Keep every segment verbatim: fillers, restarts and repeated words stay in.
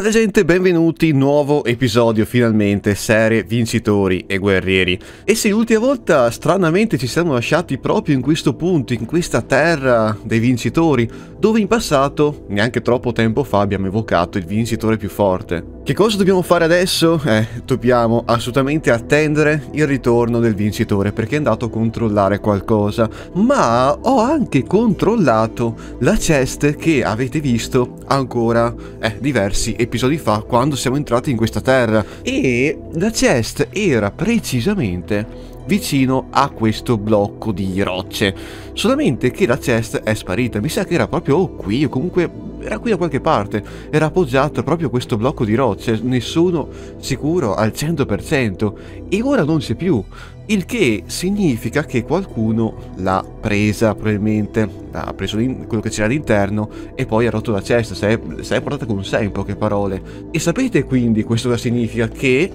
Ciao gente, benvenuti, nuovo episodio finalmente, serie vincitori e guerrieri. E sì, l'ultima volta stranamente ci siamo lasciati proprio in questo punto, in questa terra dei vincitori, dove in passato, neanche troppo tempo fa, abbiamo evocato il vincitore più forte. Che cosa dobbiamo fare adesso? Eh, dobbiamo assolutamente attendere il ritorno del vincitore, perché è andato a controllare qualcosa, ma ho anche controllato la chest che avete visto ancora eh, diversi episodi fa, quando siamo entrati in questa terra, e la chest era precisamente vicino a questo blocco di rocce, solamente che la chest è sparita. Mi sa che era proprio qui, o comunque era qui da qualche parte, era appoggiato proprio questo blocco di rocce, ne sono sicuro al cento per cento, e ora non c'è più, il che significa che qualcuno l'ha presa, probabilmente ha preso quello che c'era all'interno e poi ha rotto la chest, se è, se è portata con sé, in poche parole. E sapete quindi questo cosa significa? Che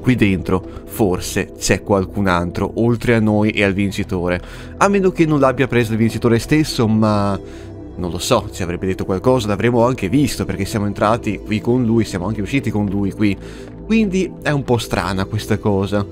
qui dentro forse c'è qualcun altro oltre a noi e al vincitore, a meno che non l'abbia preso il vincitore stesso, ma non lo so, ci avrebbe detto qualcosa, l'avremmo anche visto, perché siamo entrati qui con lui, siamo anche usciti con lui qui, quindi è un po' strana questa cosa.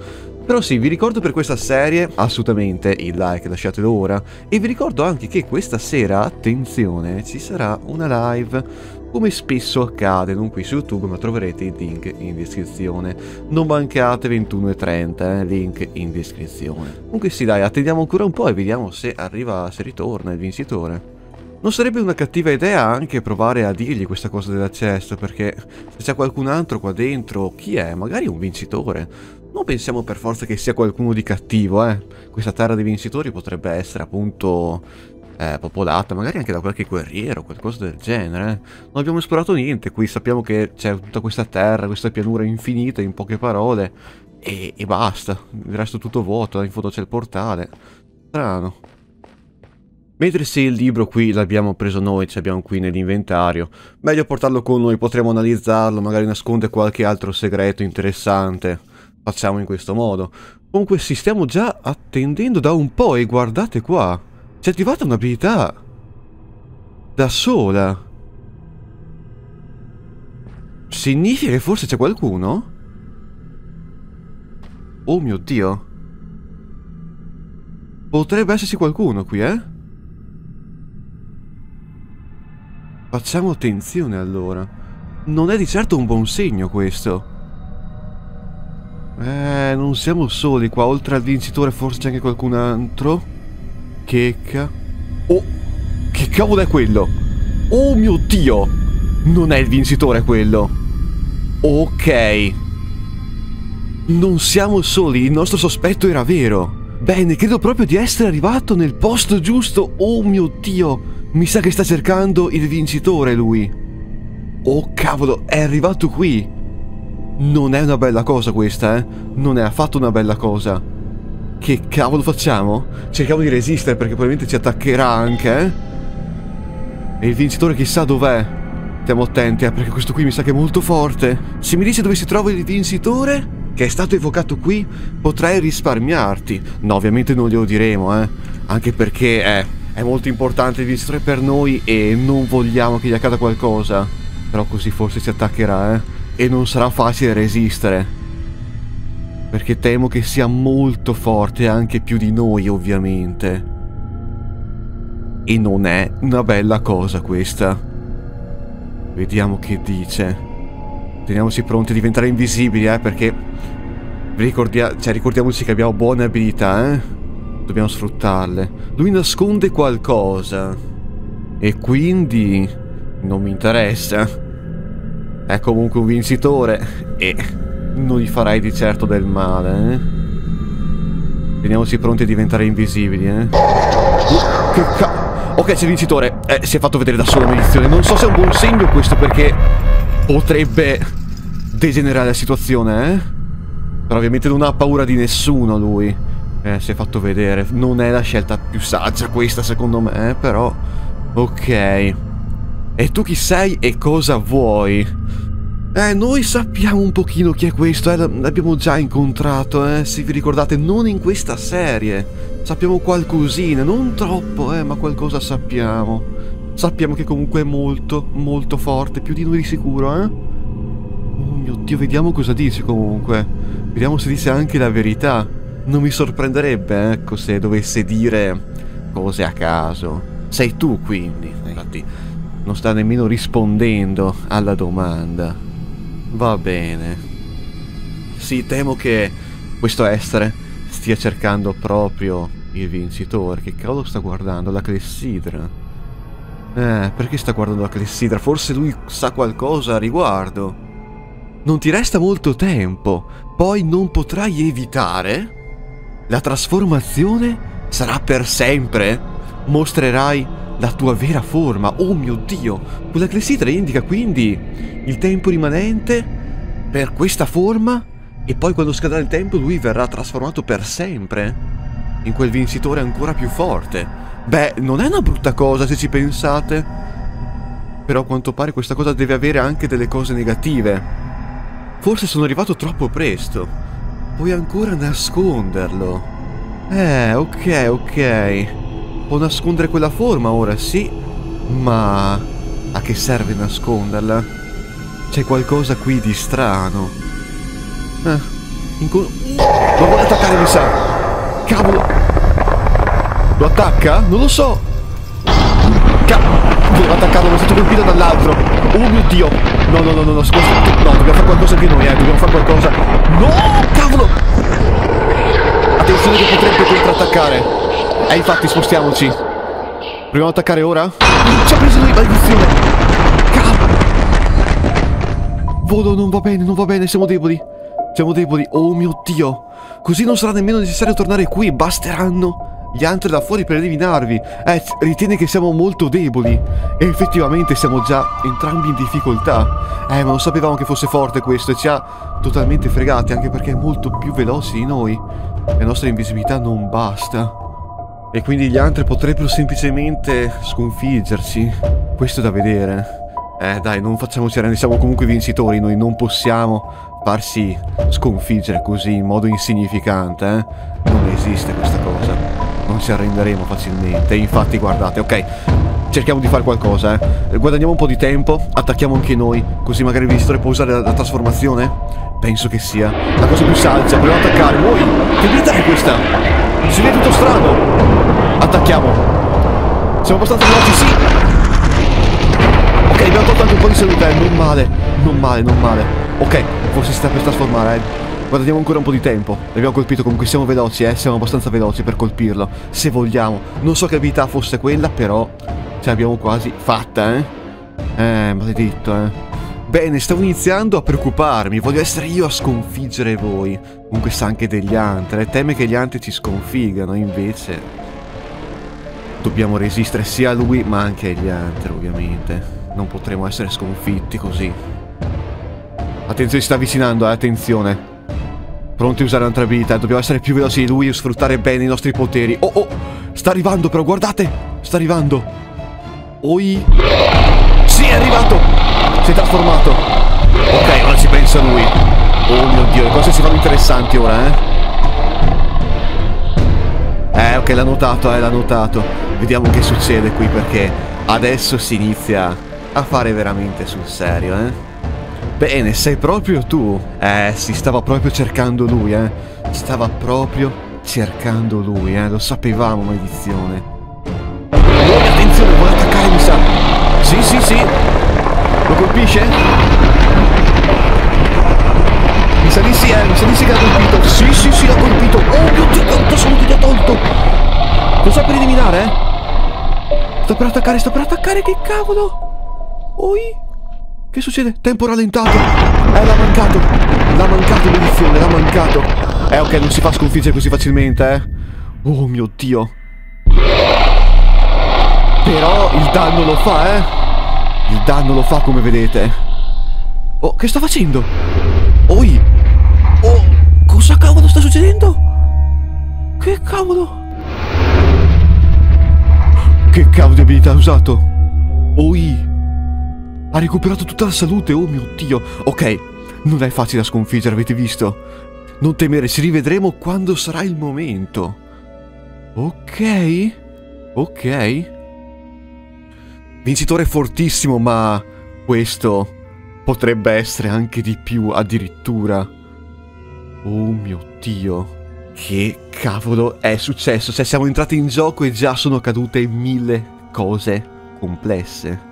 Però sì, vi ricordo per questa serie assolutamente il like, lasciatelo ora, e vi ricordo anche che questa sera, attenzione, ci sarà una live, come spesso accade, non qui su YouTube, ma troverete il link in descrizione. Non mancate, ventuno e trenta, eh, link in descrizione. Comunque sì, dai, attendiamo ancora un po' e vediamo se arriva, se ritorna il vincitore. Non sarebbe una cattiva idea anche provare a dirgli questa cosa della chest, perché se c'è qualcun altro qua dentro, chi è? Magari un vincitore. Non pensiamo per forza che sia qualcuno di cattivo, eh. Questa terra dei vincitori potrebbe essere appunto eh, popolata, magari anche da qualche guerriero, qualcosa del genere. Non abbiamo esplorato niente qui, sappiamo che c'è tutta questa terra, questa pianura infinita, in poche parole, e, e basta. Il resto è tutto vuoto, in fondo c'è il portale. Strano. Mentre se il libro qui l'abbiamo preso noi, ce l'abbiamo qui nell'inventario, meglio portarlo con noi, potremo analizzarlo, magari nasconde qualche altro segreto interessante. Facciamo in questo modo. Comunque sì, stiamo già attendendo da un po' e guardate qua, ci è attivata un'abilità da sola. Significa che forse c'è qualcuno? Oh mio Dio. Potrebbe esserci qualcuno qui, eh? Facciamo attenzione allora. Non è di certo un buon segno questo. Eh, non siamo soli qua. Oltre al vincitore forse c'è anche qualcun altro. Che ca... Oh! Che cavolo è quello? Oh mio Dio! Non è il vincitore quello. Ok. Non siamo soli. Il nostro sospetto era vero. Bene, credo proprio di essere arrivato nel posto giusto. Oh mio Dio! Mi sa che sta cercando il vincitore lui. Oh cavolo, è arrivato qui. Non è una bella cosa questa, eh. Non è affatto una bella cosa. Che cavolo facciamo? Cerchiamo di resistere, perché probabilmente ci attaccherà anche, eh. E il vincitore chissà dov'è. Stiamo attenti, eh, perché questo qui mi sa che è molto forte. Se mi dice dove si trova il vincitore, che è stato evocato qui, potrei risparmiarti. No, ovviamente non glielo diremo, eh. Anche perché, eh... è molto importante il vincitore per noi e non vogliamo che gli accada qualcosa. Però così forse ci attaccherà, eh. E non sarà facile resistere, perché temo che sia molto forte, anche più di noi ovviamente. E non è una bella cosa questa. Vediamo che dice. Teniamoci pronti a diventare invisibili, eh, perché ricordia- cioè, ricordiamoci che abbiamo buone abilità, eh. Dobbiamo sfruttarle. Lui nasconde qualcosa e quindi non mi interessa. È comunque un vincitore e non gli farai di certo del male, eh? Teniamoci pronti a diventare invisibili, eh? Che ca... Ok, c'è il vincitore, eh, si è fatto vedere da solo, maledizione. Non so se è un buon segno questo, perché potrebbe degenerare la situazione, eh? Però ovviamente non ha paura di nessuno lui. Eh, si è fatto vedere. Non è la scelta più saggia questa, secondo me, eh, però... Ok. E tu chi sei e cosa vuoi? Eh, noi sappiamo un pochino chi è questo, eh. L'abbiamo già incontrato, eh. Se vi ricordate, non in questa serie. Sappiamo qualcosina, non troppo, eh, ma qualcosa sappiamo. Sappiamo che comunque è molto, molto forte, più di noi di sicuro, eh? Oh mio Dio, vediamo cosa dice comunque. Vediamo se dice anche la verità. Non mi sorprenderebbe, ecco, se dovesse dire cose a caso. Sei tu, quindi. Infatti, non sta nemmeno rispondendo alla domanda. Va bene. Sì, temo che questo essere stia cercando proprio il vincitore. Che cavolo sta guardando? La clessidra. Eh, perché sta guardando la clessidra? Forse lui sa qualcosa a riguardo. Non ti resta molto tempo, poi non potrai evitare. La trasformazione sarà per sempre. Mostrerai la tua vera forma. Oh mio Dio! Quella clessidra indica quindi il tempo rimanente per questa forma e poi quando scadrà il tempo lui verrà trasformato per sempre in quel vincitore ancora più forte. Beh, non è una brutta cosa se ci pensate. Però a quanto pare questa cosa deve avere anche delle cose negative. Forse sono arrivato troppo presto. Puoi ancora nasconderlo. Eh, ok, ok. Può nascondere quella forma ora, sì. Ma a che serve nasconderla? C'è qualcosa qui di strano. Eh, inco... Lo vuole attaccare, mi sa. Cavolo! Lo attacca? Non lo so. Cavolo, voleva attaccarlo, ma è stato colpito dall'altro. Oh mio Dio. No, no, no, no, no, scusa. No, dobbiamo fare qualcosa anche noi, eh, dobbiamo fare qualcosa. No, cavolo. Attenzione che potrebbe contrattaccare. Eh, infatti, spostiamoci. Proviamo ad attaccare ora? Ci ha preso lui, maledizione. Cavolo. Volo, non va bene, non va bene, siamo deboli. Siamo deboli, oh mio Dio. Così non sarà nemmeno necessario tornare qui, basteranno gli altri da fuori per eliminarvi. Eh, ritiene che siamo molto deboli. E effettivamente siamo già entrambi in difficoltà. Eh, ma non sapevamo che fosse forte questo. E ci ha totalmente fregati. Anche perché è molto più veloce di noi. La nostra invisibilità non basta. E quindi gli altri potrebbero semplicemente sconfiggerci. Questo è da vedere. Eh, dai, non facciamoci arrendere. Siamo comunque vincitori. Noi non possiamo farsi sconfiggere così in modo insignificante, eh. Non esiste questa cosa. Non ci arrenderemo facilmente. Infatti guardate, ok, cerchiamo di fare qualcosa, eh. Guadagniamo un po' di tempo. Attacchiamo anche noi, così magari il vincitore può usare la, la trasformazione. Penso che sia la cosa più saggia. Proviamo ad attaccare. Voi, che verità è questa? Si vede tutto strano. Attacchiamo. Siamo abbastanza veloci, sì. Ok, abbiamo tolto anche un po' di salute, eh. Non male, non male, non male. Ok, forse si sta per trasformare, eh. Guardiamo ancora un po' di tempo. L'abbiamo colpito, comunque siamo veloci, eh. Siamo abbastanza veloci per colpirlo, se vogliamo. Non so che abilità fosse quella, però ce l'abbiamo quasi fatta, eh. Eh, maledetto, eh. Bene, stavo iniziando a preoccuparmi. Voglio essere io a sconfiggere voi. Comunque sa anche degli antri. Teme che gli antri ci sconfiggano, invece dobbiamo resistere sia a lui, ma anche agli antri, ovviamente. Non potremo essere sconfitti così. Attenzione, si sta avvicinando, eh, attenzione. Pronti a usare un'altra abilità, dobbiamo essere più veloci di lui e sfruttare bene i nostri poteri. Oh oh, sta arrivando però, guardate, sta arrivando. Oi. Sì, è arrivato, si è trasformato. Ok, ora ci pensa lui. Oh mio Dio, le cose si fanno interessanti ora, eh. Eh, ok, l'ha notato, eh, l'ha notato. Vediamo che succede qui, perché adesso si inizia a fare veramente sul serio, eh. Bene, sei proprio tu. Eh, si stava proprio cercando lui, eh. Stava proprio cercando lui, eh. Lo sapevamo, maledizione. Oh, attenzione, vuole attaccare, mi sa. Sì, sì, sì. Lo colpisce? Mi sa di sì, eh. Mi sa di sì che l'ha colpito. Sì, sì, sì, l'ha colpito. Oh, mio Dio, quanto saluto gli ha tolto. Lo sta per eliminare, eh. Sta per attaccare, sta per attaccare, che cavolo. Oi. Che succede? Tempo rallentato. Eh, l'ha mancato. L'ha mancato, maledizione, l'ha mancato. Eh, ok, non si fa sconfiggere così facilmente, eh. Oh mio Dio. Però il danno lo fa, eh. Il danno lo fa, come vedete. Oh, che sta facendo? Oi. Oh, cosa cavolo sta succedendo? Che cavolo? Che cavolo di abilità ha usato? Oi. Ha recuperato tutta la salute, oh mio Dio. Ok, non è facile da sconfiggere, avete visto? Non temere, ci rivedremo quando sarà il momento. Ok? Ok? Vincitore fortissimo, ma questo potrebbe essere anche di più, addirittura. Oh mio Dio, che cavolo è successo? Cioè, siamo entrati in gioco e già sono cadute mille cose complesse.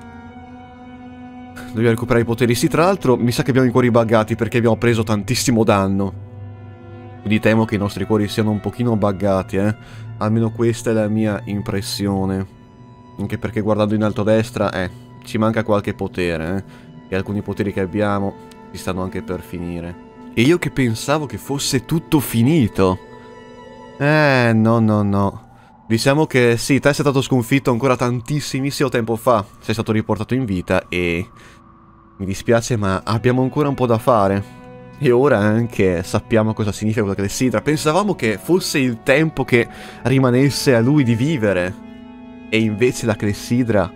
Dobbiamo recuperare i poteri. Sì, tra l'altro mi sa che abbiamo i cuori buggati perché abbiamo preso tantissimo danno. Quindi temo che i nostri cuori siano un pochino buggati, eh. Almeno questa è la mia impressione. Anche perché guardando in alto a destra, eh, ci manca qualche potere, eh. E alcuni poteri che abbiamo ci stanno anche per finire. E io che pensavo che fosse tutto finito. Eh, no, no, no. Diciamo che sì, te sei stato sconfitto ancora tantissimo tempo fa. Sei stato riportato in vita e... mi dispiace, ma abbiamo ancora un po' da fare. E ora anche sappiamo cosa significa quella clessidra. Pensavamo che fosse il tempo che rimanesse a lui di vivere. E invece la clessidra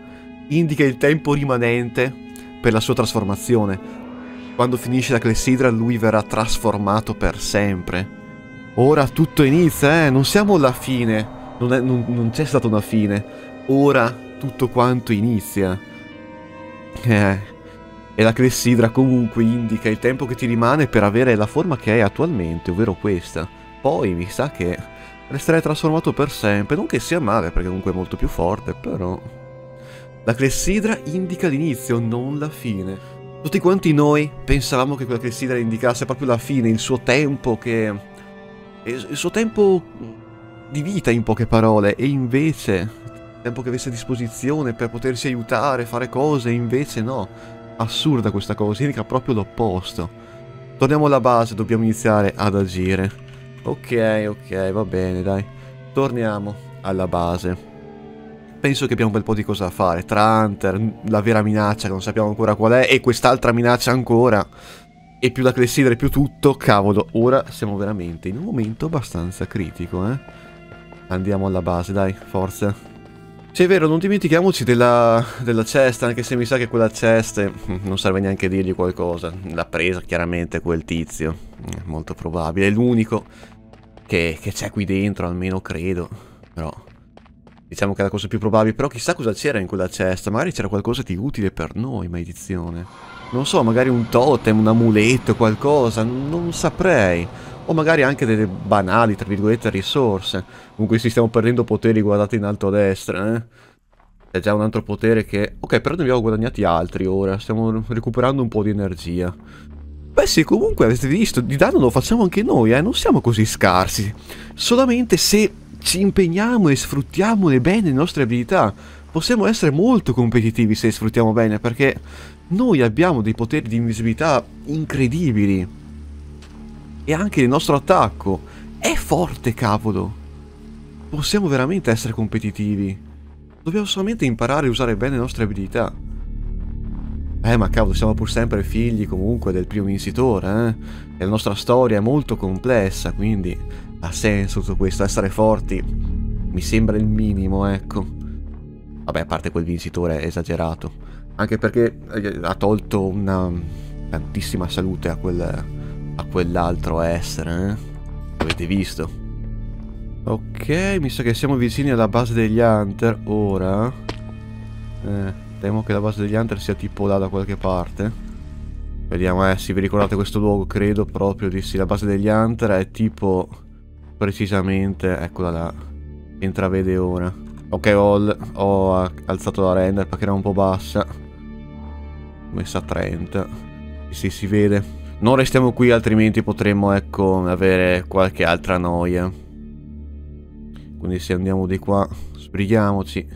indica il tempo rimanente per la sua trasformazione. Quando finisce la clessidra lui verrà trasformato per sempre. Ora tutto inizia, eh? Non siamo alla fine. Non c'è stata una fine. Ora tutto quanto inizia. Eh. E la clessidra comunque indica il tempo che ti rimane per avere la forma che hai attualmente, ovvero questa. Poi mi sa che resterai trasformato per sempre. Non che sia male, perché comunque è molto più forte, però... La clessidra indica l'inizio, non la fine. Tutti quanti noi pensavamo che quella clessidra indicasse proprio la fine, il suo tempo che... il suo tempo di vita in poche parole, e invece il tempo che avesse a disposizione per potersi aiutare, fare cose, invece no. Assurda questa cosa, indica proprio l'opposto. Torniamo alla base, dobbiamo iniziare ad agire. Ok, ok, va bene, dai. Torniamo alla base. Penso che abbiamo un bel po' di cosa da fare, tra Hunter, la vera minaccia che non sappiamo ancora qual è, e quest'altra minaccia ancora, e più la clessidra e più tutto, cavolo, ora siamo veramente in un momento abbastanza critico, eh. Andiamo alla base, dai, forza. Sì, è vero, non dimentichiamoci della, della cesta, anche se mi sa che quella cesta, non serve neanche dirgli qualcosa, l'ha presa chiaramente quel tizio, è molto probabile, è l'unico che c'è qui dentro, almeno credo, però... Diciamo che è la cosa più probabile, però chissà cosa c'era in quella cesta, magari c'era qualcosa di utile per noi, maledizione. Non so, magari un totem, un amuleto, qualcosa, non saprei. O magari anche delle banali, tra virgolette, risorse. Comunque ci stiamo perdendo poteri, guardate in alto a destra, eh. C'è già un altro potere che... Ok, però ne abbiamo guadagnati altri ora, stiamo recuperando un po' di energia. Beh sì, comunque avete visto, di danno lo facciamo anche noi, eh, non siamo così scarsi. Solamente se... ci impegniamo e sfruttiamo bene le nostre abilità. Possiamo essere molto competitivi se le sfruttiamo bene, perché noi abbiamo dei poteri di invisibilità incredibili. E anche il nostro attacco è forte, cavolo. Possiamo veramente essere competitivi. Dobbiamo solamente imparare a usare bene le nostre abilità. Eh, ma cavolo, siamo pur sempre figli comunque del primo vincitore, eh? E la nostra storia è molto complessa, quindi... ha senso tutto questo, essere forti mi sembra il minimo, ecco. Vabbè, a parte quel vincitore esagerato, anche perché ha tolto una tantissima salute a, quel, a quell'altro essere, eh? Avete visto? Ok, mi sa che siamo vicini alla base degli Hunter ora, eh, temo che la base degli Hunter sia tipo là da qualche parte. Vediamo, eh, se vi ricordate questo luogo, credo proprio di sì. La base degli Hunter è tipo... precisamente, eccola là, intravede ora. Ok, ho, ho alzato la render perché era un po' bassa, messa a trenta. Sì, si vede. Non restiamo qui, altrimenti potremmo, ecco, avere qualche altra noia. Quindi se andiamo di qua, sbrighiamoci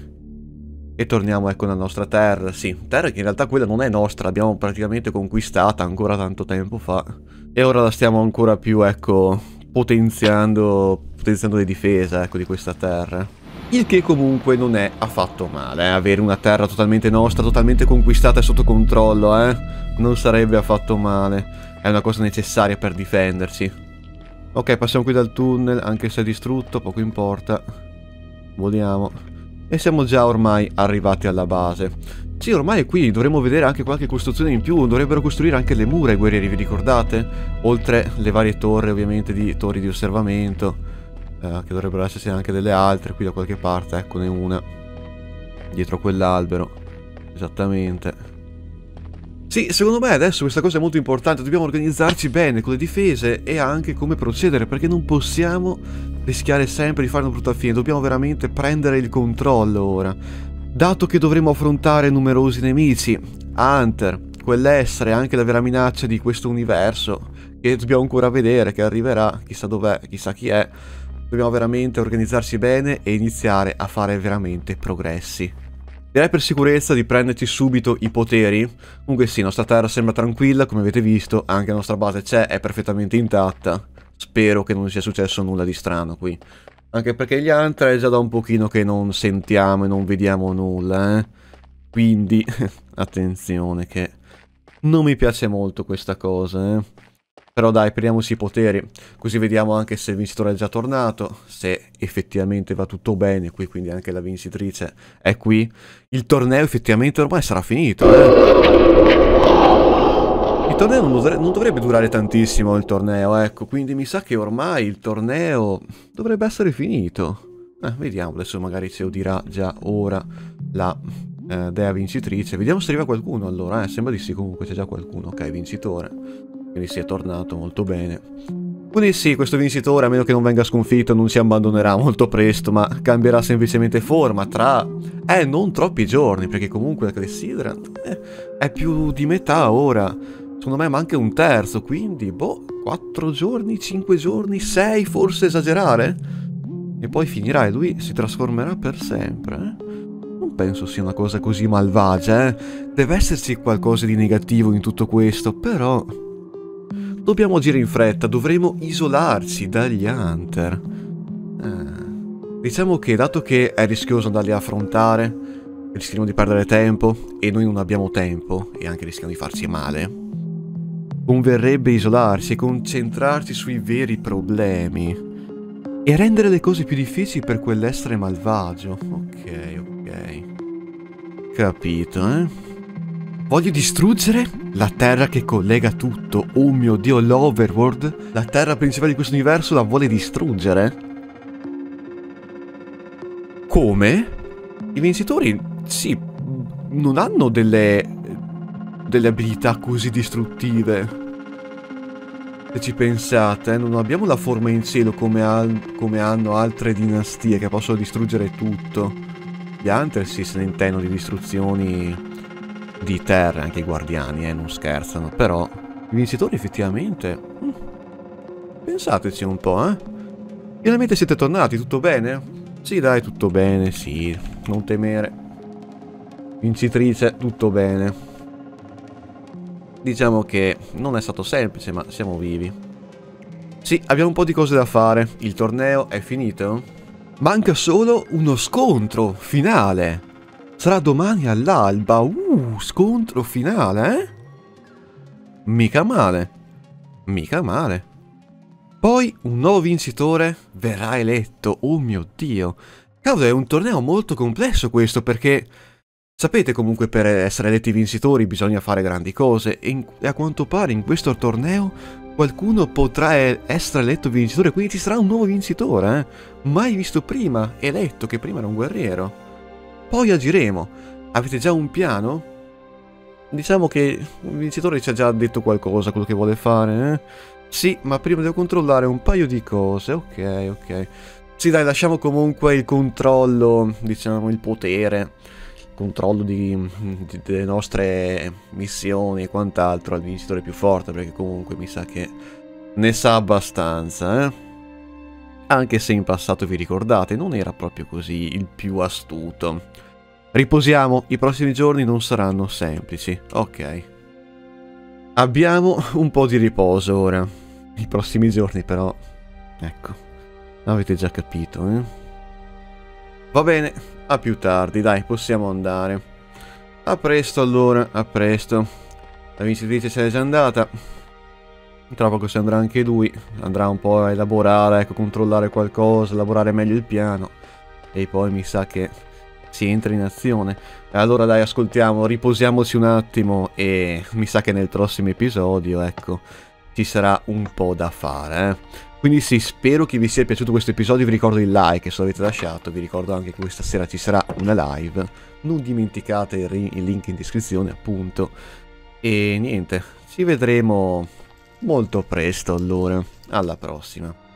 e torniamo, ecco, nella nostra terra. Sì, terra che in realtà quella non è nostra, l'abbiamo praticamente conquistata ancora tanto tempo fa, e ora la stiamo ancora più, ecco, Potenziando, potenziando le difese, ecco, di questa terra. Il che comunque non è affatto male, eh? Avere una terra totalmente nostra, totalmente conquistata e sotto controllo, eh? Non sarebbe affatto male. È una cosa necessaria per difenderci. Ok, passiamo qui dal tunnel, anche se è distrutto, poco importa. Voliamo. E siamo già ormai arrivati alla base. Sì, ormai è qui, dovremmo vedere anche qualche costruzione in più, dovrebbero costruire anche le mura i guerrieri, vi ricordate? Oltre le varie torri, ovviamente, di torri di osservamento, eh, che dovrebbero esserci anche delle altre, qui da qualche parte, eccone una, dietro quell'albero. Esattamente. Sì, secondo me adesso questa cosa è molto importante, dobbiamo organizzarci bene con le difese e anche come procedere, perché non possiamo rischiare sempre di fare una brutta fine, dobbiamo veramente prendere il controllo ora. Dato che dovremo affrontare numerosi nemici, Hunter, quell'essere, anche la vera minaccia di questo universo, che dobbiamo ancora vedere, che arriverà, chissà dov'è, chissà chi è, dobbiamo veramente organizzarci bene e iniziare a fare veramente progressi. Direi per sicurezza di prenderci subito i poteri. Comunque sì, nostra terra sembra tranquilla, come avete visto, anche la nostra base c'è, è perfettamente intatta. Spero che non sia successo nulla di strano qui. Anche perché gli Hunter è già da un pochino che non sentiamo e non vediamo nulla, eh. Quindi, attenzione che non mi piace molto questa cosa, eh. Però dai, prendiamoci i poteri, così vediamo anche se il vincitore è già tornato, se effettivamente va tutto bene qui, quindi anche la vincitrice è qui. Il torneo effettivamente ormai sarà finito, eh. Il torneo non dovrebbe, non dovrebbe durare tantissimo, il torneo, ecco, quindi mi sa che ormai il torneo dovrebbe essere finito. Eh, vediamo, adesso magari ce lo dirà già ora la eh, dea vincitrice. Vediamo se arriva qualcuno allora, eh, sembra di sì, comunque c'è già qualcuno, ok, vincitore. Quindi si è tornato molto bene. Quindi sì, questo vincitore, a meno che non venga sconfitto, non si abbandonerà molto presto, ma cambierà semplicemente forma tra... Eh, non troppi giorni, perché comunque la Clessidra eh, è più di metà ora. Secondo me manca un terzo, quindi, boh, quattro giorni, cinque giorni, sei, forse esagerare? E poi finirà e lui si trasformerà per sempre, eh? Penso sia una cosa così malvagia, eh? Deve esserci qualcosa di negativo in tutto questo, però... Dobbiamo agire in fretta, dovremo isolarci dagli Hunter. Eh. Diciamo che dato che è rischioso andarli a affrontare, rischiamo di perdere tempo e noi non abbiamo tempo e anche rischiamo di farci male. Converrebbe isolarsi e concentrarsi sui veri problemi e rendere le cose più difficili per quell'essere malvagio. Ok, ok. Capito, eh? Voglio distruggere la terra che collega tutto. Oh mio Dio, l'Overworld, la terra principale di questo universo, la vuole distruggere? Come? I vincitori, sì, non hanno delle, delle abilità così distruttive. Se ci pensate, eh, non abbiamo la forma in cielo come, al, come hanno altre dinastie che possono distruggere tutto. Gli Hunter sì, se ne intendono di distruzioni... di terra, anche i guardiani, eh, non scherzano, però i vincitori effettivamente... Mh, pensateci un po', eh. Finalmente siete tornati, tutto bene? Sì, dai, tutto bene, sì, non temere. Vincitrice, tutto bene. Diciamo che non è stato semplice, ma siamo vivi. Sì, abbiamo un po' di cose da fare, il torneo è finito. Manca solo uno scontro finale. Sarà domani all'alba, uh, scontro finale, eh? Mica male, mica male. Poi un nuovo vincitore verrà eletto, oh mio Dio. Cavolo, è un torneo molto complesso questo, perché... Sapete comunque per essere eletti vincitori bisogna fare grandi cose, e, in, e a quanto pare in questo torneo qualcuno potrà essere eletto vincitore, quindi ci sarà un nuovo vincitore, eh? Mai visto prima, eletto, che prima era un guerriero. Poi agiremo. Avete già un piano? Diciamo che il vincitore ci ha già detto qualcosa, quello che vuole fare, eh? Sì, ma prima devo controllare un paio di cose. Ok, ok. Sì, dai, lasciamo comunque il controllo, diciamo, il potere, il controllo di, di, delle nostre missioni e quant'altro al vincitore più forte, perché comunque mi sa che ne sa abbastanza, eh? Anche se in passato, vi ricordate, non era proprio così il più astuto. Riposiamo, i prossimi giorni non saranno semplici. Ok. Abbiamo un po' di riposo ora. I prossimi giorni però... Ecco, avete già capito, eh? Va bene, a più tardi, dai, possiamo andare. A presto allora, a presto. La vincitrice se n'è già andata. Tra poco si andrà anche lui, andrà un po' a elaborare, ecco, controllare qualcosa, elaborare meglio il piano. E poi mi sa che si entra in azione. Allora dai, ascoltiamo, riposiamoci un attimo e mi sa che nel prossimo episodio, ecco, ci sarà un po' da fare, eh. Quindi sì, spero che vi sia piaciuto questo episodio, vi ricordo il like se l'avete lasciato, vi ricordo anche che questa sera ci sarà una live, non dimenticate il, il link in descrizione appunto, e niente, ci vedremo molto presto allora, alla prossima.